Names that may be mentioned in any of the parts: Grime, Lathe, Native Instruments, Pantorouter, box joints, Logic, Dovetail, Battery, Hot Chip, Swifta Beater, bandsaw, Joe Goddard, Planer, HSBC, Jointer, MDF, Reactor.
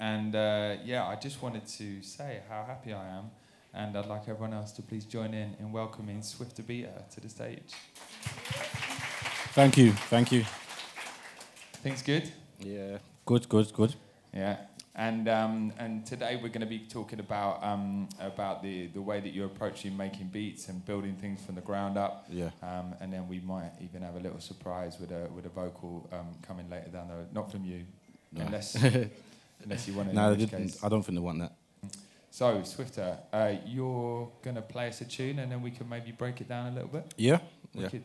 And yeah, I just wanted to say how happy I am, and I'd like everyone else to please join in welcoming Swifta Beater to the stage. Thank you, thank you. Things good? Yeah. Good, good, good. Yeah. And today we're going to be talking about the way that you're approaching making beats and building things from the ground up. Yeah. And then we might even have a little surprise with a vocal coming later down the road. Not from you, no. unless you want it. No, I don't think they want that. So Swifta, you're going to play us a tune, and then we can maybe break it down a little bit. Yeah. Wicked. Yeah.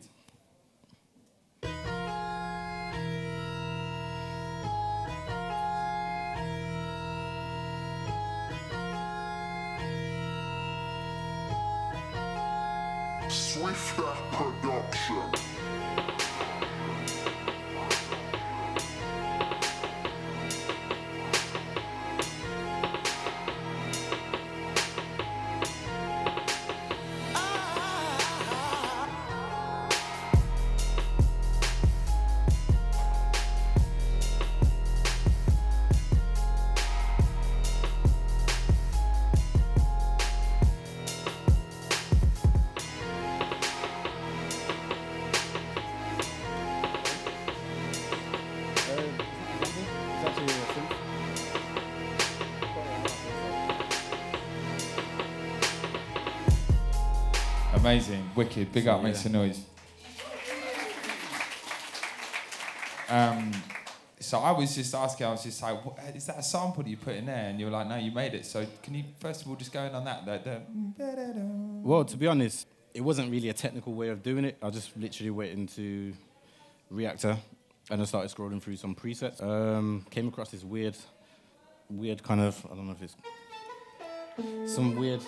Swifta Production. Amazing, wicked, big up, make some noise. So I was just asking, I was just like, is that a sample that you put in there? And you were like, no, you made it. So can you, first of all, just go in on that? Like, well, to be honest, it wasn't really a technical way of doing it. I just literally went into Reactor and I started scrolling through some presets. Came across this weird kind of, I don't know if it's, some weird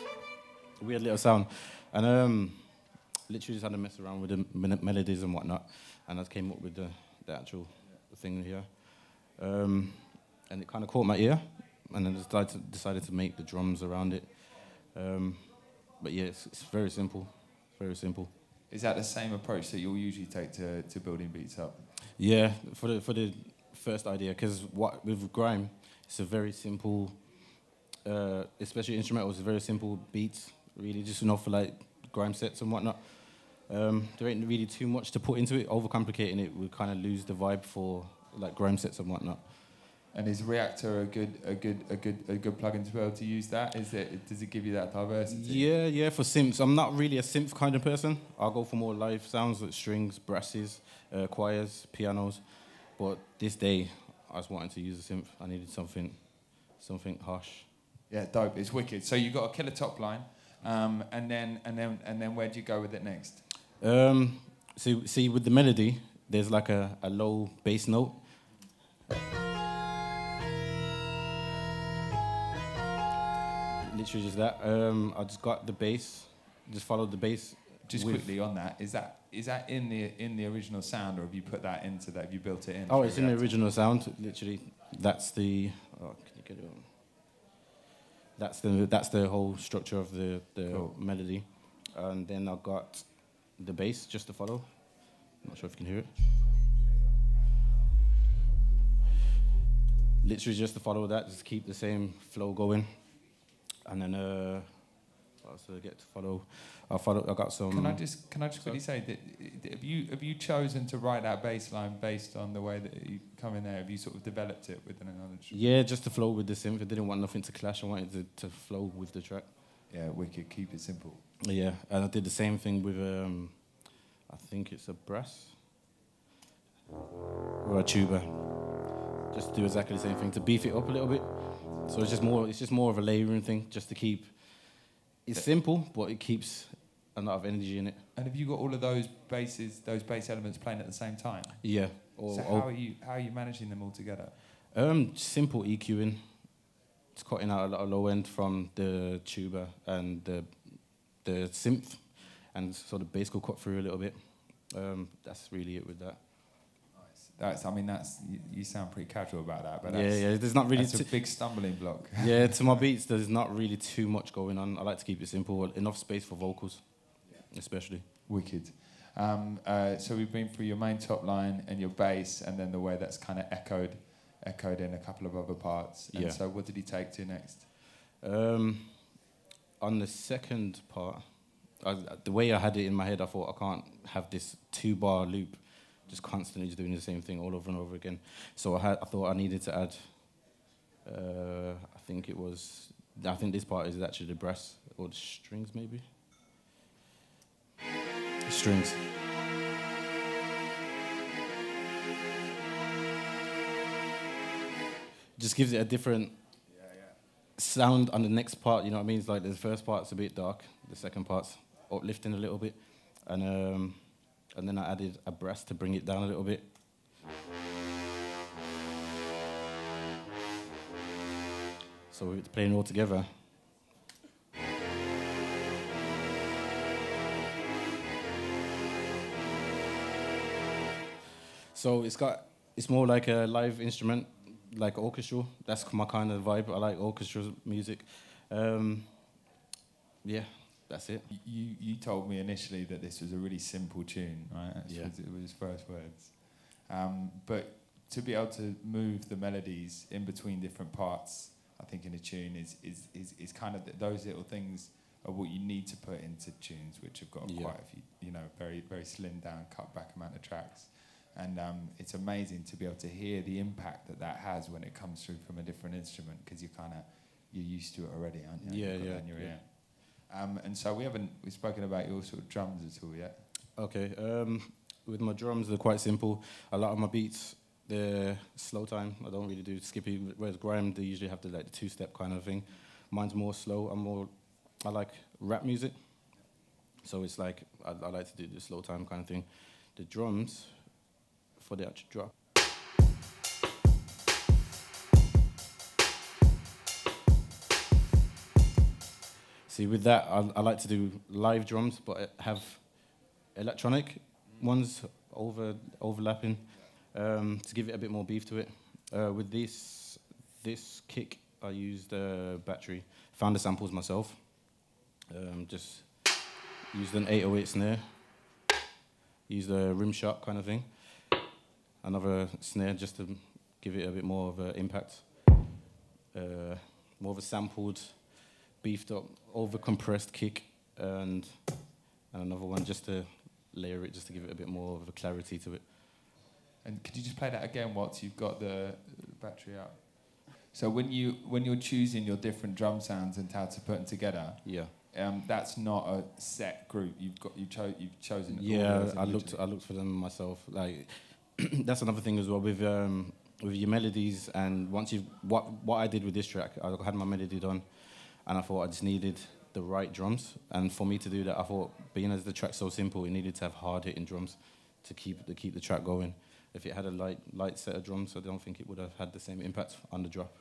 little sound. And literally just had to mess around with the melodies and whatnot, and I came up with the actual thing here. And it kind of caught my ear, and I decided to make the drums around it. But yeah, it's very simple, very simple. Is that the same approach that you'll usually take to building beats up? Yeah, for the first idea, because what with grime, it's a very simple, especially instrumentals, very simple beats. Really, just enough for like grime sets and whatnot. There ain't really too much to put into it. Overcomplicating it would kind of lose the vibe for like grime sets and whatnot. And is Reactor a good plugin to be able to use that? Is it? Does it give you that diversity? Yeah, yeah. For synths, I'm not really a synth kind of person. I'll go for more live sounds like strings, brasses, choirs, pianos. But this day, I was wanting to use a synth. I needed something harsh. Yeah, dope. It's wicked. So you got a killer top line. And then where do you go with it next? So see, with the melody, there's like a low bass note. Literally just that. I just got the bass, just followed the bass. Just quickly on that, is that in the original sound, or have you put that into that? Have you built it in? Oh, it's in the original sound. Literally, that's the. Oh, can you get it on? That's the whole structure of the cool melody. And then I've got the bass just to follow. Not sure if you can hear it. Literally just to follow that, just keep the same flow going. And then what else do I get to follow? I got some. Can I just quickly say that have you chosen to write that bass line based on the way that you come in there? Have you sort of developed it with an analogy? Yeah, just to flow with the synth. I didn't want nothing to clash. I wanted to flow with the track. Yeah, wicked. Keep it simple. Yeah, and I did the same thing with I think it's a brass or a tuba. Just to do exactly the same thing to beef it up a little bit. So it's just more of a layering thing, just to keep. It's simple, but it keeps a lot of energy in it. And have you got all of those basses, those bass elements playing at the same time? Yeah. So how are you managing them all together? Simple EQing. It's cutting out a lot of low end from the tuba and the synth, and so the bass will cut through a little bit. That's really it with that. That's, I mean, that's, you sound pretty casual about that, but that's, yeah, there's not really that's a big stumbling block. Yeah, to my beats, there's not really too much going on. I like to keep it simple, enough space for vocals, especially. Wicked. So we've been through your main top line and your bass, and then the way that's kind of echoed echoed in a couple of other parts. And so what did he take to next? On the second part, the way I had it in my head, I thought, I can't have this 2-bar loop just constantly just doing the same thing all over and over again. So I thought I needed to add, I think this part is actually the brass, or the strings maybe? Strings. Just gives it a different sound on the next part, you know what I mean? It's like the first part's a bit dark, the second part's uplifting a little bit, and then I added a brass to bring it down a little bit. So it's playing all together. So it's more like a live instrument, like orchestral. That's my kind of vibe. I like orchestral music. Yeah, that's it. You told me initially that this was a really simple tune, right? It was his first words. But to be able to move the melodies in between different parts, I think in a tune is kind of those little things are what you need to put into tunes, which have got quite a few, you know, very very slimmed down, cut back amount of tracks. And it's amazing to be able to hear the impact that that has when it comes through from a different instrument, because you're used to it already, aren't you? Yeah. And so we've spoken about your sort of drums at all yet. Okay. With my drums, they're quite simple. A lot of my beats, they're slow time. I don't really do skippy. Whereas grime, they usually have the like the 2-step kind of thing. Mine's more slow. I like rap music, so it's like I like to do the slow time kind of thing. The drums. For the actual drop. See, with that, I like to do live drums, but have electronic ones overlapping to give it a bit more beef to it. With this kick, I used Battery. Found the samples myself. Just used an 808 snare. Used a rim shot kind of thing. Another snare just to give it a bit more of an impact, more of a sampled, beefed up, over-compressed kick, and another one just to layer it, just to give it a bit more of a clarity to it. And could you just play that again whilst you've got the Battery up? So when you're choosing your different drum sounds and how to put them together, that's not a set group. You've chosen. Yeah, I looked for them myself. Like. That's another thing as well with your melodies, and once you've what I did with this track, I had my melody done, and I thought I just needed the right drums, and for me to do that, I thought being as the track's so simple, it needed to have hard hitting drums to keep the track going. If it had a light set of drums, I don't think it would have had the same impact on the drop.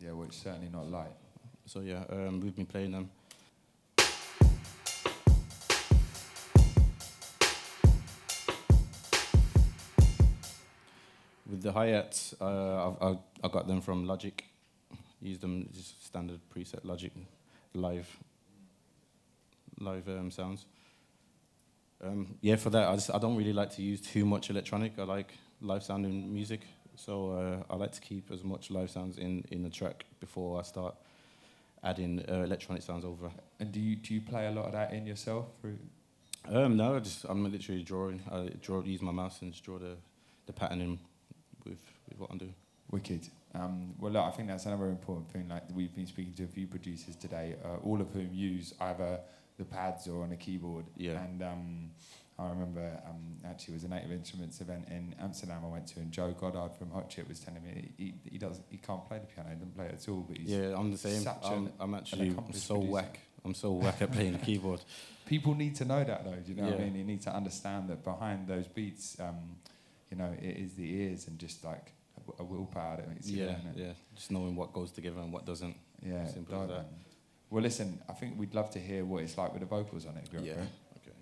Yeah, well, it's certainly not light. So yeah, we've been playing them. With the hi-hats, I got them from Logic. Used them just standard preset Logic, live sounds. Yeah, for that I don't really like to use too much electronic. I like live sounding music, so I like to keep as much live sounds in the track before I start adding electronic sounds over. And do you play a lot of that in yourself? No, I'm literally drawing. Use my mouse and just draw the pattern in. With what I'm doing. Wicked. Well, look, I think that's another important thing. Like we've been speaking to a few producers today, all of whom use either the pads or on a keyboard. Yeah. And I remember actually it was a Native Instruments event in Amsterdam I went to, and Joe Goddard from Hot Chip was telling me he can't play the piano, he doesn't play it at all. But he's I'm the same. I'm actually so producer. Whack. I'm so whack at playing the keyboard. People need to know that though. Do you know what I mean? You need to understand that behind those beats. You know, it is the ears and just like a willpower that makes you learn it. Yeah, just knowing what goes together and what doesn't. Yeah, simple as that. Well, listen, I think we'd love to hear what it's like with the vocals on it. Yeah, okay.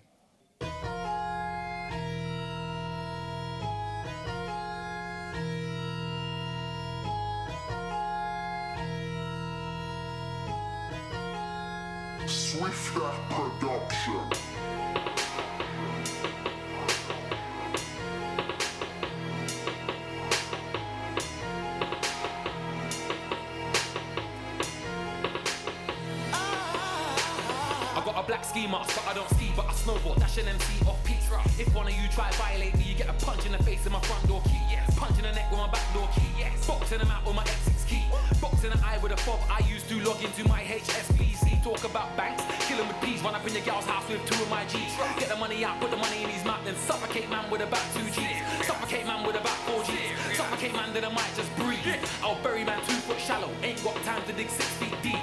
Swifta Production. ski marks, but I don't ski, but I snowboard. Dash an MC off pizza. If one of you try to violate me, you get a punch in the face in my front door key, yes. Punch in the neck with my back door key, yes. Boxing them out with my ex's key. Box in the eye with a fob. I used to log into my HSBC. Talk about banks, kill them with peas. Run up in your gal's house with 2 of my G's. Get the money out, put the money in his mouth, then suffocate man with about 2 G's. Suffocate man with about 4 G's. Suffocate man, then I might just breathe. I'll bury man 2 foot shallow. Ain't got time to dig 6 feet deep.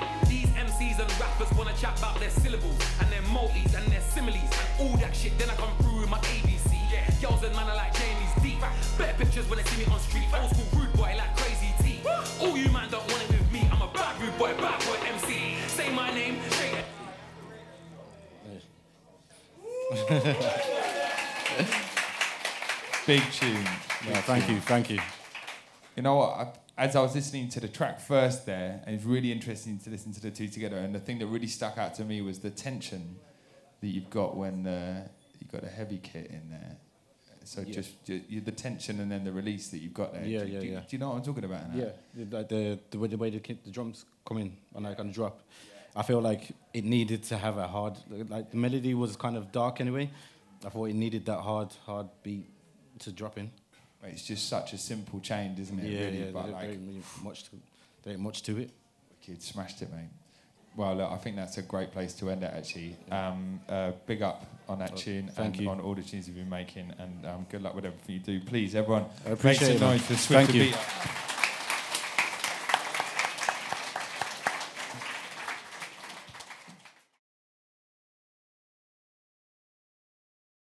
MCs and rappers wanna chat about their syllables and their multis and their similes and all that shit. Then I come through with my ABC. Yeah. Girls and man are like Jamie's deep. Better pictures when they see me on street. Old school rude boy like Crazy T. All you man don't want it with me. I'm a bad rude boy MC. Say my name. Big tune. Yeah, thank you. You know what? As I was listening to the track first there, and it's really interesting to listen to the two together, and the thing that really stuck out to me was the tension that you've got when you've got a heavy kit in there. So yeah. just the tension and then the release that you've got there. Yeah, do you know what I'm talking about now? Yeah, like the way the drums come in and like on the drop. I feel like it needed to have a hard, like the melody was kind of dark anyway. I thought it needed that hard beat to drop in. It's just such a simple change, isn't it? Yeah, really, yeah, but like, there ain't much to it. Wicked, smashed it, mate. Well, look, I think that's a great place to end it, actually. Big up on that tune and on all the tunes you've been making, and good luck with everything you do. Please, everyone, make some noise for Swifta Beater.